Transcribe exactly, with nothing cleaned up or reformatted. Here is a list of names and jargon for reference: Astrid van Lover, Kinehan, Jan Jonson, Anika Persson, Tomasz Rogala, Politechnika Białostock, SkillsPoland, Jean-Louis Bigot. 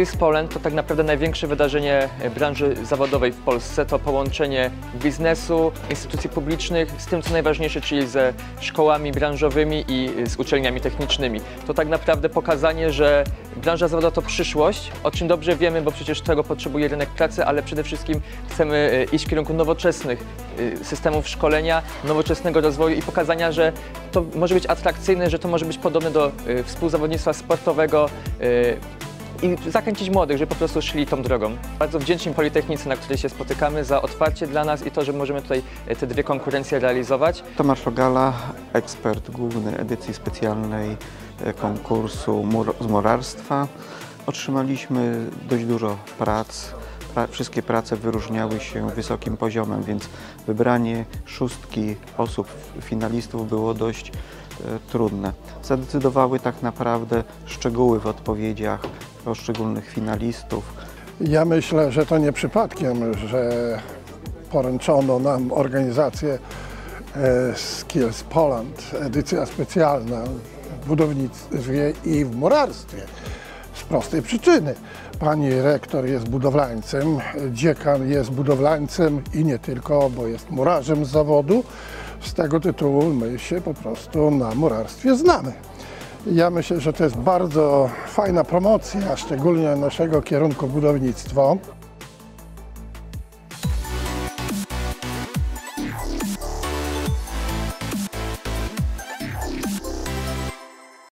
SkillsPoland to tak naprawdę największe wydarzenie branży zawodowej w Polsce. To połączenie biznesu, instytucji publicznych z tym, co najważniejsze, czyli ze szkołami branżowymi i z uczelniami technicznymi. To tak naprawdę pokazanie, że branża zawodowa to przyszłość, o czym dobrze wiemy, bo przecież tego potrzebuje rynek pracy, ale przede wszystkim chcemy iść w kierunku nowoczesnych systemów szkolenia, nowoczesnego rozwoju i pokazania, że to może być atrakcyjne, że to może być podobne do współzawodnictwa sportowego, i zachęcić młodych, żeby po prostu szli tą drogą. Bardzo wdzięczni Politechnice, na której się spotykamy, za otwarcie dla nas i to, że możemy tutaj te dwie konkurencje realizować. Tomasz Rogala, ekspert główny edycji specjalnej konkursu mur z murarstwa. Otrzymaliśmy dość dużo prac. Wszystkie prace wyróżniały się wysokim poziomem, więc wybranie szóstki osób, finalistów było dość trudne. Zadecydowały tak naprawdę szczegóły w odpowiedziach o szczególnych finalistów. Ja myślę, że to nie przypadkiem, że poręczono nam organizację SkillsPoland, edycja specjalna w budownictwie i w murarstwie. Z prostej przyczyny. Pani rektor jest budowlańcem, dziekan jest budowlańcem i nie tylko, bo jest murarzem z zawodu. Z tego tytułu my się po prostu na murarstwie znamy. Ja myślę, że to jest bardzo fajna promocja, szczególnie naszego kierunku budownictwo.